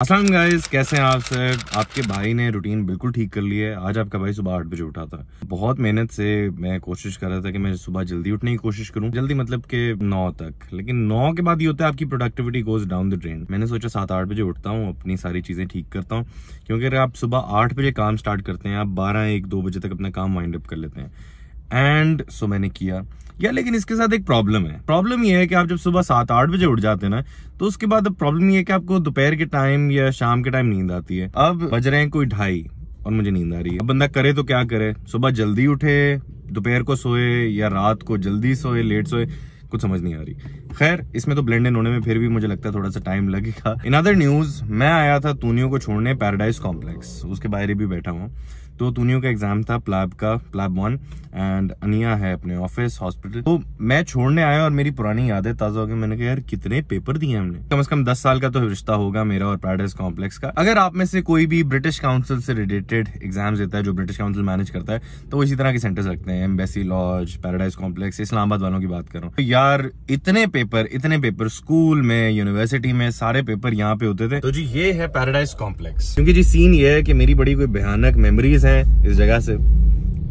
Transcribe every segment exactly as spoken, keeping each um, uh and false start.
अस्सलाम गाइस, कैसे हैं आप सब। आपके भाई ने रूटीन बिल्कुल ठीक कर ली है। आज आपका भाई सुबह आठ बजे उठा था। बहुत मेहनत से मैं कोशिश कर रहा था कि मैं सुबह जल्दी उठने की कोशिश करूं, जल्दी मतलब कि नौ तक, लेकिन नौ के बाद ये होता है आपकी productivity goes down the drain. मैंने सोचा सात आठ बजे उठता हूं, अपनी सारी चीजें ठीक करता हूँ, क्योंकि अगर आप सुबह आठ बजे काम स्टार्ट करते हैं आप बारह एक दो बजे तक अपना काम वाइंड अप कर लेते हैं। एंड सो so, मैंने किया या लेकिन इसके साथ एक प्रॉब्लम है। प्रॉब्लम ये है कि आप जब सुबह सात आठ बजे उठ जाते हैं ना, तो उसके बाद अब प्रॉब्लम ये है कि आपको दोपहर के टाइम या शाम के टाइम नींद आती है। अब बज रहे हैं कोई ढाई और मुझे नींद आ रही है। अब बंदा करे तो क्या करे, सुबह जल्दी उठे, दोपहर को सोए या रात को जल्दी सोए, लेट सोए, कुछ समझ नहीं आ रही। खैर, इसमें तो ब्लेंड इन होने में फिर भी मुझे लगता है थोड़ा सा टाइम लगेगा। इन अदर न्यूज, मैं आया था तूनियों को छोड़ने पैराडाइज कॉम्प्लेक्स, उसके बाहर भी बैठा हुआ। तो तूनियों का एग्जाम था प्लैब का, प्लैब वन, एंड अनिया है अपने ऑफिस हॉस्पिटल। तो मैं छोड़ने आया और मेरी पुरानी यादें ताजा हो गई। मैंने कहा यार कितने पेपर दिए हमने, कम से कम दस साल का तो रिश्ता होगा मेरा और पैराडाइज कॉम्प्लेक्स का। अगर आप में से कोई भी ब्रिटिश काउंसिल से रिलेटेड एग्जाम देता है, जो ब्रिटिश काउंसिल मैनेज करता है, तो वो इसी तरह के सेंटर्स रखते हैं, embassy lodge, paradise complex. Islamabad वालों की बात करूँ तो यार इतने पेपर इतने पेपर स्कूल में, यूनिवर्सिटी में, सारे पेपर यहाँ पे होते थे। तो जी ये है पैराडाइज कॉम्प्लेक्स। क्योंकि जी सीन ये है कि मेरी बड़ी कोई भयानक मेमोरीज हैं इस जगह से,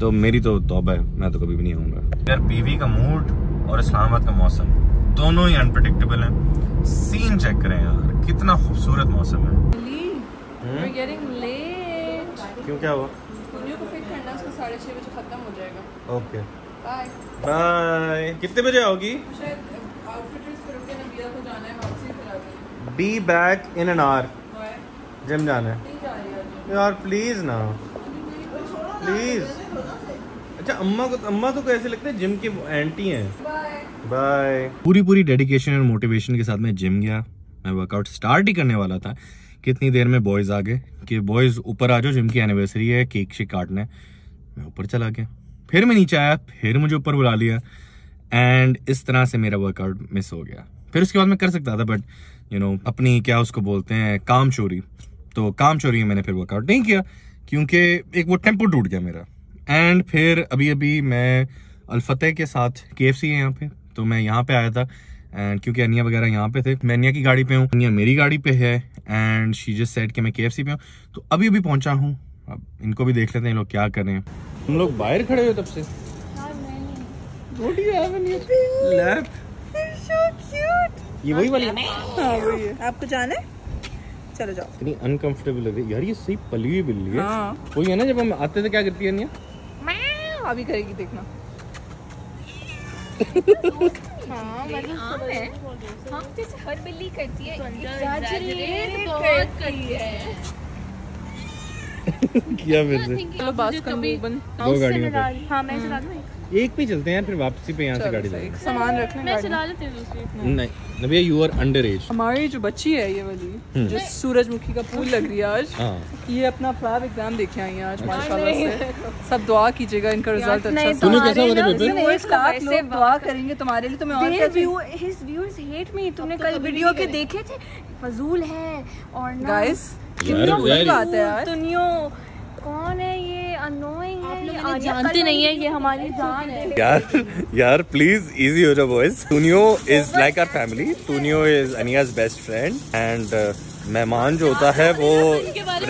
तो मेरी तो तौबा है, मैं तो कभी भी नहीं आऊंगा। यार पीवी का मूड और इस्लामाबाद का मौसम दोनों ही अनप्रेडिक्टेबल हैं। सीन चेक करें यार, कितना खूबसूरत मौसम है। We're getting late. क्यों, क्या हुआ? तूनियों को फिट करना, उसका साढ़े छह बजे खत्म हो जाएगा। Okay bye bye. कितने बजे आओगी? शायद आउटफिटर्स पर रुकना, नबिया को जाना है, वापसी फिर आगे। Be back in an hour. Gym जाना है यार, प्लीज ना, प्लीज। अच्छा, अम्मा को अम्मा तो कैसे लगता है जिम के एंटी हैं। बाय। पूरी पूरी डेडिकेशन और मोटिवेशन के साथ मैं जिम गया। मैं वर्कआउट स्टार्ट ही करने वाला था, कितनी देर में बॉयज आ गए कि बॉयज ऊपर आ जाओ, जिम की एनिवर्सरी है, केक शेक काटना है। मैं ऊपर चला गया, फिर मैं नीचे आया, फिर मुझे ऊपर बुला लिया, एंड इस तरह से मेरा वर्कआउट मिस हो गया। फिर उसके बाद मैं कर सकता था, बट यू नो अपनी क्या उसको बोलते हैं, काम चोरी। तो काम चोरी मैंने फिर वर्कआउट नहीं किया, क्योंकि एक वो टेम्पो टूट गया मेरा। एंड फिर अभी अभी मैं अल्फतेह के साथ, केएफसी है यहाँ पे, तो मैं यहाँ पे आया था। एंड क्योंकि अनिया वगैरह यहाँ पे थे, मैं अनिया की गाड़ी पे हूँ, अनिया मेरी गाड़ी पे है, एंड शी जस्ट सेड कि मैं केएफसी पे हूँ। तो अभी अभी पहुँचा हूँ। अब इनको भी देख लेते हैं लोग क्या कर रहे हैं। हम लोग बाहर खड़े हो तब से। ये वही वाली आपको जाना है, चलो जाओ। इतनी अनकंफर्टेबल लग रही यार, ये सही पली हुई बिल्ली है। हाँ। वही है ना, जब हम आते थे क्या करती है अनिया, अभी करेगी देखना। हाँ, मतलब आम है, हम जैसे हर बिल्ली करती है, एग्जैजरेट बहुत करती है। क्या चलो बास का मूवमेंट, दो गाड़ियों पे। हाँ मैं चला दूँ, एक पे चलते हैं, फिर वापसी पे यहाँ से गाड़ी लेंगे, सामान रखना। मैं चला लेती हूँ दूसरी। नहीं नबिया, यू आर अंडर एज। हमारी जो बच्ची है ये वाली, जो सूरजमुखी का फूल लग रही है आज, ये अपना प्लैब एग्जाम देखे आई है आज माशाल्लाह से। सब दुआ कीजिएगा इनका रिजल्ट अच्छा। तूने कैसा हुआ था पेपर? वो स्टाफ लोग दुआ करेंगे तुम्हारे लिए, तुम्हें और क्या। His viewers hate me. तूने कल वीडियो के देखे थे, फजूल है। और गाइस तूनियों कौन है, ये अननोइंग है, आप जानते नहीं है, ये हमारी जान है। यार यार प्लीज इजी हो जाओ boys. Tunio is like our family. Tunio is अनियाज best friend, and मेहमान जो होता है वो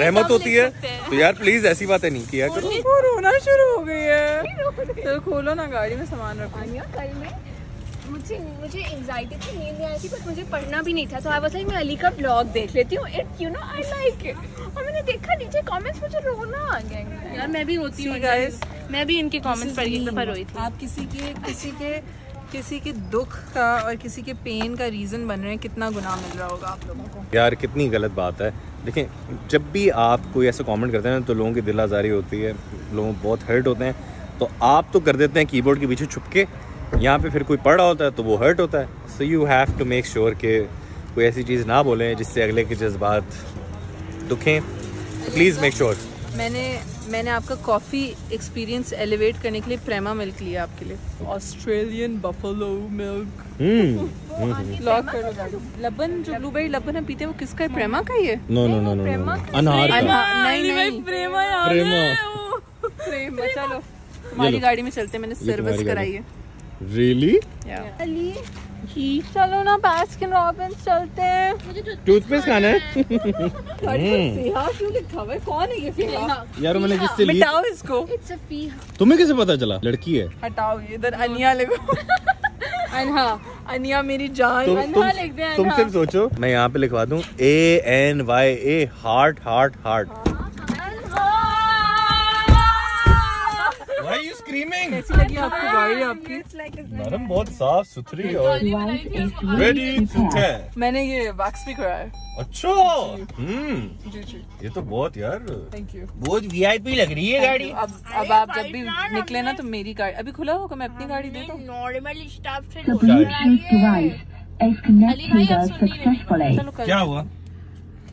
रहमत होती है। तो यार प्लीज ऐसी बातें नहीं किया करो। रोना शुरू हो गई है। चलो खोलो ना, गाड़ी में सामान रखो। कल में मुझे मुझे एंग्जाइटी थी, नींद नहीं आई थी, बट मुझे पढ़ना भी नहीं था। तो आई वाज लाइक मैं अली का ब्लॉग देख लेती हूँ, it you know I like it. और मैंने देखा नीचे कमेंट्स, मुझे रोना आ गया यार। मैं भी होती हूँ गाइस, मैं भी इनके कमेंट्स पढ़ के एक दफा रोई थी। आप किसी के किसी के किसी के दुख का और किसी के पेन का रीज़न बन रहे हैं, कितना गुनाह मिल रहा होगा आप लोगों को यार। कितनी गलत बात है। देखें, जब भी आप कोई ऐसा कमेंट करते हैं ना, तो लोगों की दिल आज़ारी होती है, लोग बहुत हर्ट होते हैं। तो आप तो कर देते हैं कीबोर्ड के पीछे छुप के, यहाँ पे फिर कोई पढ़ रहा होता है तो वो हर्ट होता है। So you have to make sure कि कोई ऐसी चीज़ ना बोलें जिससे अगले के जज्बात दुखें। Please make sure. मैंने मैंने आपका कॉफ़ी एक्सपीरियंस एलिवेट करने के लिए प्रेमा मिल्क लिया आपके लिए, ऑस्ट्रेलियन बफेलो मिल्क। लबन जो ब्लूबेरी लबन हम पीते हैं वो किसका है, प्रेमा का ही है? No no no no Prema. चलो हमारी गाड़ी में चलते, मैंने सर्विस कराई है। Really? Yeah. Yeah. जी चलो ना बास्किन रॉबिन्स चलते हैं, मुझे टूथपेस्ट खाना है। कौन है ये फीहा? यार मैंने किससे ली? हटाओ इसको। इट्स अ फीहा। तुम्हें कैसे पता चला? लड़की है। हटाओ इधर अनिया लिखो। अनहा अनिया मेरी जान। अनहा लिख दे। तुम सिर्फ सोचो, मैं यहाँ पे लिखवा दूँ A N Y A heart heart heart. कैसी लगी आपको गाड़ी आपकी? मैडम बहुत साफ सुथरी और रेडी टू टेन। मैंने ये वैक्स भी कराया। अच्छा हम्म जी जी ये तो बहुत यार थैंक यू बहुत वीआईपी लग रही है गाड़ी। अब अब आप जब भी निकले ना तो मेरी गाड़ी अभी खुला होगा, मैं अपनी गाड़ी दे दूं। नॉर्मल स्टाफ से क्या हुआ?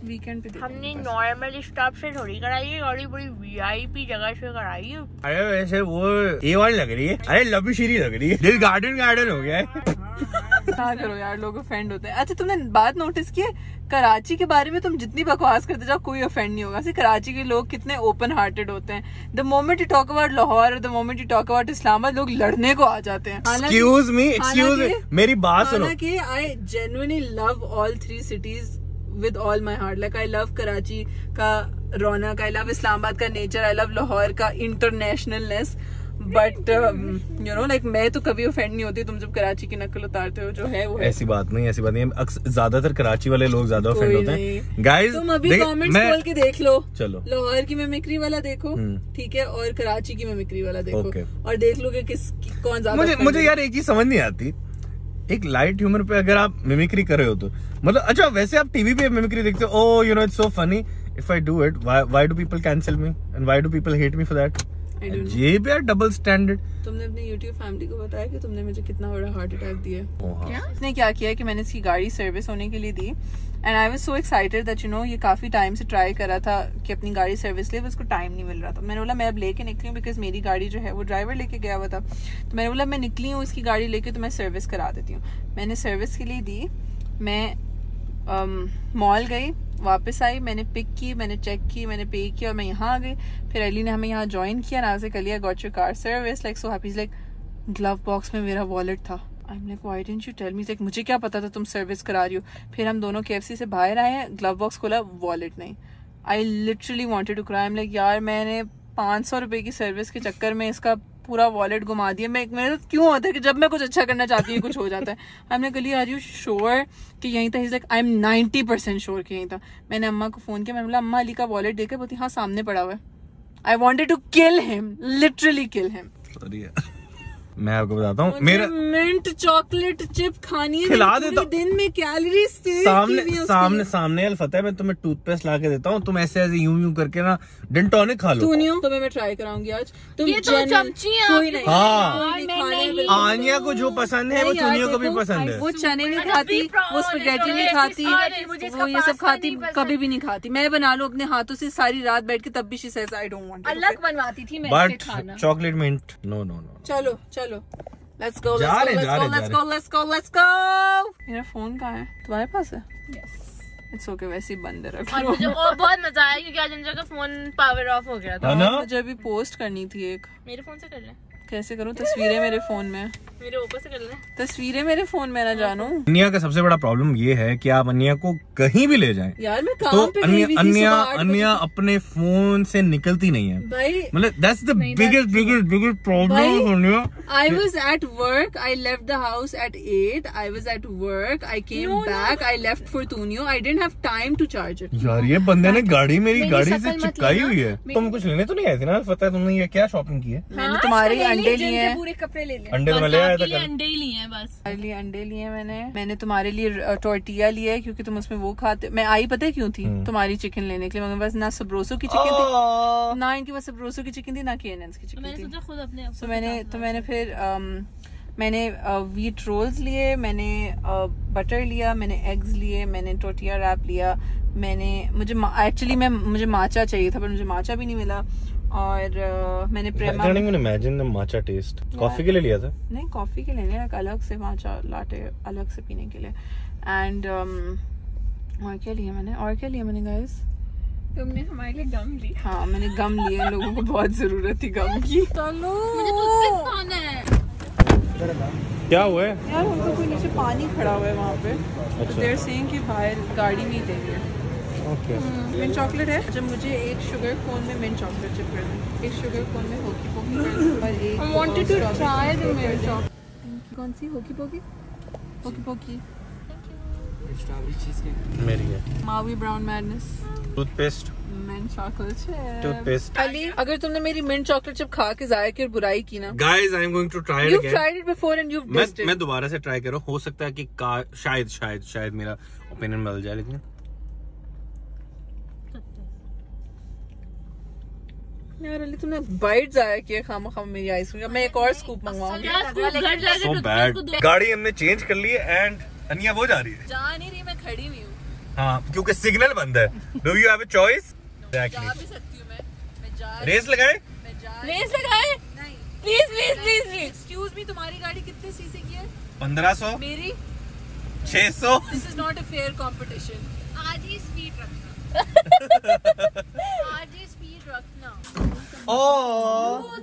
वीकेंड पे हमने नॉर्मल स्टॉप से थोड़ी कराई है और ये बड़ी वीआईपी जगह से कराई है। अरे वैसे वो ए वन लग रही है। अरे लबीशीरी लग रही है। दिल गार्डन गार्डन हो गया है। क्या करो यार, लोग ऑफेंड होते हैं। अच्छा तुमने बात नोटिस की है, कराची के बारे में तुम जितनी बकवास करते जाओ कोई ऑफेंड नहीं होगा। ऐसे कराची के लोग कितने ओपन हार्टेड होते हैं। The moment you talk about Lahore, the moment you talk about Islamabad, लोग लड़ने को आ जाते हैं। एक्सक्यूज मी एक्सक्यूज मी मेरी बात सुनो। हालांकि I genuinely love all three cities with all my heart, like I love Karachi का रौनक, I love Islamabad का nature, I love Lahore का internationalness, but um, you know like मैं तो कभी offend नहीं होती। तुम जब कराची की नकल उतारते हो जो है वो है। ऐसी बात नहीं ऐसी बात नहीं ज्यादातर कराची वाले लोग ज्यादा offend होते हैं। Guys तुम अभी comments खोल के देख लो, चलो लाहौर की मिमिक्री वाला देखो ठीक है और कराची की मिमिक्री वाला देखो okay. और देख लो कि किस कौन ज्यादा। मुझे मुझे यार एक चीज समझ नहीं आती, एक लाइट ह्यूमर पे अगर आप मिमिक्री कर रहे हो तो मतलब अच्छा वैसे आप टीवी पे मिमिक्री देखते हो, oh you know it's so funny if I do it, why do people cancel me and why do people hate me for that. ये भी डबल स्टैंडर्ड। तुमने अपनी YouTube फैमिली को बताया कि तुमने मुझे कितना बड़ा हार्ट अटैक दिया? क्या इसने क्या किया कि मैंने इसकी गाड़ी सर्विस होने के लिए दी and I was so excited that you know ये काफी टाइम से ट्राई कर रहा था कि अपनी गाड़ी सर्विस ले, उसको टाइम नहीं मिल रहा था। मैंने बोला मैं अब लेके निकली हूँ बिकॉज मेरी गाड़ी जो है वो ड्राइवर लेके गया हुआ था, तो मैंने बोला मैं निकली हूँ इसकी गाड़ी लेके तो मैं सर्विस करा देती हूँ। मैंने सर्विस के लिए दी, मैं मॉल गई, वापस आई, मैंने पिक की, मैंने चेक की, मैंने पे किया और मैं यहाँ आ गई। फिर अली ने हमें यहाँ ज्वाइन किया ना से कलिया got your car service like so happy. Like glove box में मेरा वॉलेट था। I am like why didn't you tell me, like मुझे क्या पता था तुम सर्विस करा रही हो। फिर हम दोनों केएफसी से बाहर आए हैं, ग्लव बॉक्स खोला, वॉलेट नहीं। I literally wanted to cry. I am like यार मैंने पाँच सौ रुपये की सर्विस के चक्कर में इसका पूरा वॉलेट घुमा दिया। मैं मेरे साथ क्यों होता है कि जब मैं कुछ अच्छा करना चाहती हूँ कुछ हो जाता है। हमने कली आर यू श्योर कि यहीं था? Is like I am ninety percent sure कि यहीं था। मैंने अम्मा को फोन किया, मैंने बोला अम्मा अली का वॉलेट देखे, बोलती हाँ सामने पड़ा हुआ है। I wanted to kill him, literally kill him. मैं आपको बताता हूँ मेरा मिंट चॉकलेट चिप खानी है, खिला देता हूं। दिन में कैलोरी सामने सामने सामने अल्फतह मैं तुम्हें टूथपेस्ट ला के देता हूँ, तुम ऐसे ऐसे यूं यूं करके ना डेंटोनिक खा लो। तो मैं ट्राई कराऊंगी आज। तुम ये तो चमची है। हाँ आनिया को जो पसंद है वो तुनिया को भी पसंद है। वो चने नहीं खाती, वो स्पैगेटी नहीं खाती, वो ये सब खाती कभी भी नहीं खाती। मैं बना लूँ अपने हाथों से सारी रात बैठ के तब भी she says I don't want. अलग बनवाती थी मैं but chocolate mint no no no. चलो चलो let's go let's go let's go let's go. मेरा फोन कहाँ है? तुम्हारे पास है? इट्स ओके वैसे ही बंद रखो। और मुझे बहुत मजा आया क्योंकि आज अंजू का फोन पावर ऑफ हो गया था। मुझे अभी पोस्ट करनी थी एक। मेरे फोन से कर ले। कैसे करूँ? तस्वीरें मेरे फोन में, मेरे ऊपर से कर ले। तस्वीरें मेरे फोन में ना जानू। अनिया का सबसे बड़ा प्रॉब्लम ये है कि आप अनिया को कहीं भी ले जाएं यार मैं काम पे गई थी, अनिया अनिया अपने फोन से निकलती नहीं है भाई। मतलब that's the biggest biggest biggest problem. I was at work, I left the house at eight, I was at work, I came back, I left for Tunio, I didn't have time to charge it. यार ये बंदे ने गाड़ी मेरी गाड़ी से चिपकाई हुई है। तुम कुछ लेने तो नहीं आए थे ना? पता है तुमने ये क्या शॉपिंग की है? मैंने तुम्हारे अंडे लिए, पूरे कपड़े ले लिए, अंडे वाले अंडे ही लिए हैं बस। अंडे लिए मैंने मैंने तुम्हारे लिए टॉर्टिया लिया है क्योंकि तुम उसमें वो खाते। मैं आई पता है क्यों थी? तुम्हारी चिकन लेने के लिए। मगर बस ना सब्रोसो की चिकन थी ना इनके पास, सब्रोसो की चिकन थी ना केएनएस की चिकन थी। खुद अपने तो मैंने तो मैंने फिर मैंने व्हीट रोल्स लिए, मैंने बटर लिया, मैंने एग्स लिए, मैंने टॉर्टिया रैप लिया, मैंने मुझे एक्चुअली मैं मुझे माचा चाहिए था पर मुझे माचा भी नहीं मिला। और मैंने Prema imagine matcha taste coffee के लिए लिया था। नहीं कॉफी के लिए नहीं, अलग से माचा लाटे अलग से पीने के लिए। एंड um, और क्या लिया मैंने और क्या लिया मैंने गाइस? तुमने हमारे लिए गम ली। हाँ मैंने गम लिए, लोगों को बहुत जरूरत थी गम की। चलो मुझे तो खाना है। क्या हुआ है यार? उनको कोई नीचे पानी खड़ा हुआ है वहाँ पे। अच्छा। देयर सेइंग कि बाहर गाड़ी नहीं देंगे। ओके। मिंट चॉकलेट है। जब मुझे एक शुगर कोन में मिंट चॉकलेट चिप कर दो, एक शुगर कोन में होकी पोकी और एक I wanted to try the mint chocolate. कौन सी Hokey Pokey? Hokey Pokey strawberry cheesecake मेरी है। मावी brown madness toothpaste mint chocolate chip toothpaste. Ali, अगर तुमने मेरी मिंट चॉकलेट चिप खा के जाया की और बुराई की ना। Guys, I am going to try it again. You tried it before and you tasted it. मैं दोबारा से ट्राई करूं, हो सकता है कि शायद शायद शायद मेरा ओपिनियन बदल जाए। लेकिन यार अली, तुमने बाइट जाया किया खामखा मेरी आइसक्रीम। मैं एक और स्कूप मंगवाऊंगी। गाड़ी हमने चेंज कर ली है एंड अनिया वो जा रही है। जा नहीं रही, मैं खड़ी हुई हूँ। हाँ, क्योंकि सिग्नल बंद है। Do you have a choice? Exactly. जा भी सकती हूँ मैं। मैं जा रही। रेस लगाए? मैं जा रही। रेस लगाए? नहीं। Please, please, please, please. Excuse me, तुम्हारी गाड़ी कितने सीसी की है? पंद्रह सौ। मेरी? छह सौ। This is not a fair competition. आज ही स्पीड रखना। आज ही स्पीड रखना। ओह।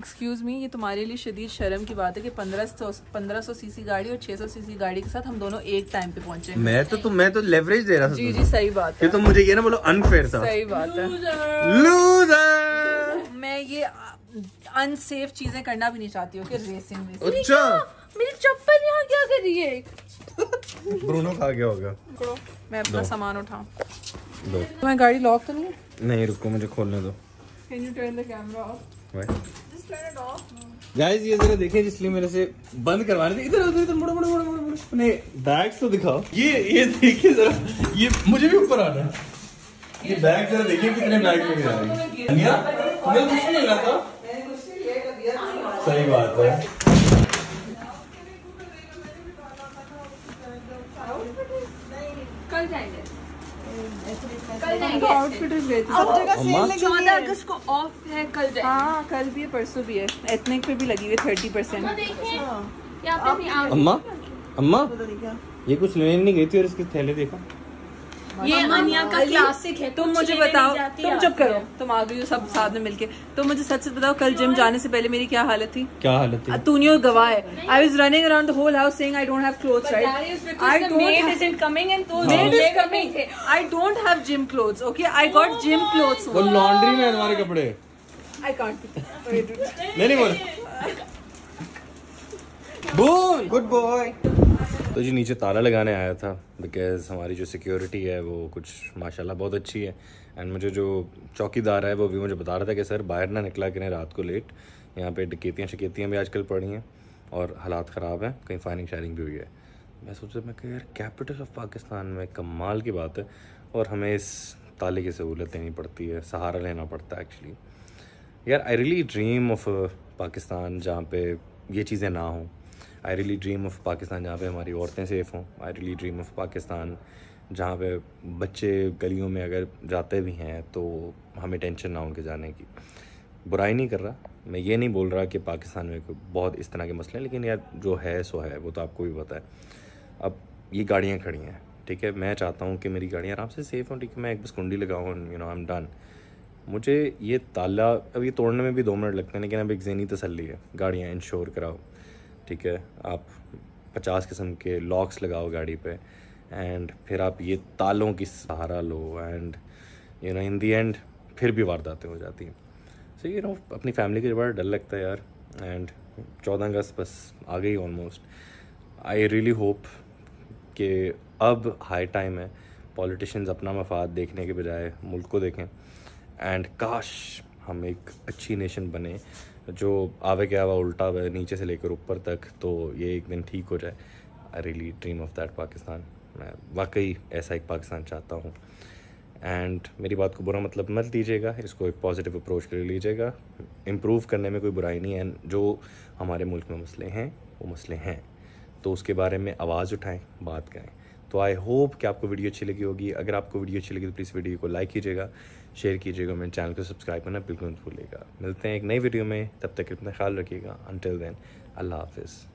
एक्सक्यूज़ मी, ये तुम्हारे लिए शदीद शर्म की बात है कि पंद्रह सौ सीसी गाड़ी और छह सौ सीसी गाड़ी के साथ हम दोनों एक टाइम पे पहुंचे। मैं तो तुम मैं तो लेवरेज दे रहा था। जी जी सही बात है। फिर तुम मुझे ये ना बोलो अनफेयर था। सही बात है। लूजर। मैं ये अनसेफ चीजें करना भी नहीं चाहती हूँ कि रेसिंग में। अच्छा, मेरी चप्पल यहाँ क्या कर रही है? ब्रूनो खा गया होगा। मैं अपना सामान उठाऊं। तुम्हारी गाड़ी लॉक तो नहीं? नहीं, रुको मुझे खोलने दो। Can you turn the camera off? Guys ये जरा देखें, इसलिए मेरे से बंद करवाने थे। इधर उधर इधर मुड़ो मुड़ो मुड़ो मुड़ो अपने बैग्स तो दिखाओ। ये ये देखिए जरा, ये मुझे भी ऊपर आना है। ये बैग जरा देखिए कितने बैग में गिरा है। अनिया तुम्हें कुछ नहीं मिला था? मैंने कुछ नहीं लिया था दिया। सही बात है। कल जाएंगे कल जाएंगे आउटफिट लेते सब जगह सेल लगी। चौदह अगस्त को ऑफ है। कल जाएंगे। हाँ कल भी है, परसों भी है। एथनिक पे भी लगी हुई थर्टी परसेंट। अम्मा अम्मा ये कुछ लेने नहीं गई थी और इसके थैले देखा। ये अनिया का क्लासिक है। तुम मुझे बताओ, तुम चुप करो, तुम आ गई हो सब साथ में मिलके। तुम मुझे सच सच बताओ, कल जिम जाने से पहले मेरी क्या हालत थी? क्या हालत थी? तूने गवाह है। I was running around the whole house saying I don't have clothes right. I don't is coming and तो दे कमिंग थे। I don't have gym clothes. Okay I got gym clothes. वो लॉन्ड्री में हमारे कपड़े। I can't नहीं बोल बोल good boy. तो जी नीचे ताला लगाने आया था बिकॉज़ हमारी जो सिक्योरिटी है वो कुछ माशाल्लाह बहुत अच्छी है। एंड मुझे जो चौकीदार है वो भी मुझे बता रहा था कि सर बाहर ना निकला करें रात को लेट, यहाँ पे डकैतियाँ शकैतियाँ भी आजकल पड़ी हैं और हालात ख़राब हैं, कहीं फायरिंग शायरिंग भी हुई है। मैं सोच रहा था यार कैपिटल ऑफ पाकिस्तान में कमाल की बात है और हमें इस ताले की सहूलत लेनी पड़ती है, सहारा लेना पड़ता है एक्चुअली। यार I really dream of Pakistan जहाँ पर ये चीज़ें ना हों। I really dream of Pakistan जहाँ पे हमारी औरतें सेफ़ हों। I really dream of Pakistan जहाँ पे बच्चे गलियों में अगर जाते भी हैं तो हमें टेंशन ना उनके जाने की। बुराई नहीं कर रहा मैं, ये नहीं बोल रहा कि पाकिस्तान में बहुत इस तरह के मसले हैं, लेकिन यार जो है सो है, वो तो आपको भी पता है। अब ये गाड़ियाँ खड़ी हैं, ठीक है, मैं चाहता हूँ कि मेरी गाड़ियाँ आराम से सेफ़ हों, ठीक है, मैं एक बस कुंडी लगाऊँ, you know I am done. मुझे ये ताला अब ये तोड़ने में भी दो मिनट लगते हैं, लेकिन अब एक ज़हनी तसल्ली है, गाड़ियाँ इंश्योर कराओ, ठीक है, आप पचास किस्म के लॉक्स लगाओ गाड़ी पे एंड फिर आप ये तालों की सहारा लो and you know in the end फिर भी वारदातें हो जाती हैं। सो यू नो अपनी फैमिली के बारे डर लगता है यार। एंड चौदह अगस्त बस आ गई ऑलमोस्ट। आई रियली होप कि अब हाई टाइम है पॉलिटिशियंस अपना मफाद देखने के बजाय मुल्क को देखें एंड काश हम एक अच्छी नेशन बने जो आवे के आवा उल्टा हुआ नीचे से लेकर ऊपर तक, तो ये एक दिन ठीक हो जाए। I really dream of that Pakistan. मैं वाकई ऐसा एक पाकिस्तान चाहता हूँ। एंड मेरी बात को बुरा मतलब मत लीजिएगा, इसको एक पॉजिटिव अप्रोच कर लीजिएगा। इम्प्रूव करने में कोई बुराई नहीं है। जो हमारे मुल्क में मसले हैं वो मसले हैं, तो उसके बारे में आवाज़ उठाएँ, बात करें। तो आई होप कि आपको वीडियो अच्छी लगी होगी। अगर आपको वीडियो अच्छी लगी तो प्लीज़ वीडियो को लाइक कीजिएगा, शेयर कीजिएगा, मेरे चैनल को सब्सक्राइब करना बिल्कुल मत भूलिएगा। मिलते हैं एक नई वीडियो में, तब तक अपना ख्याल रखिएगा। अंटिल देन अल्लाह हाफिज़।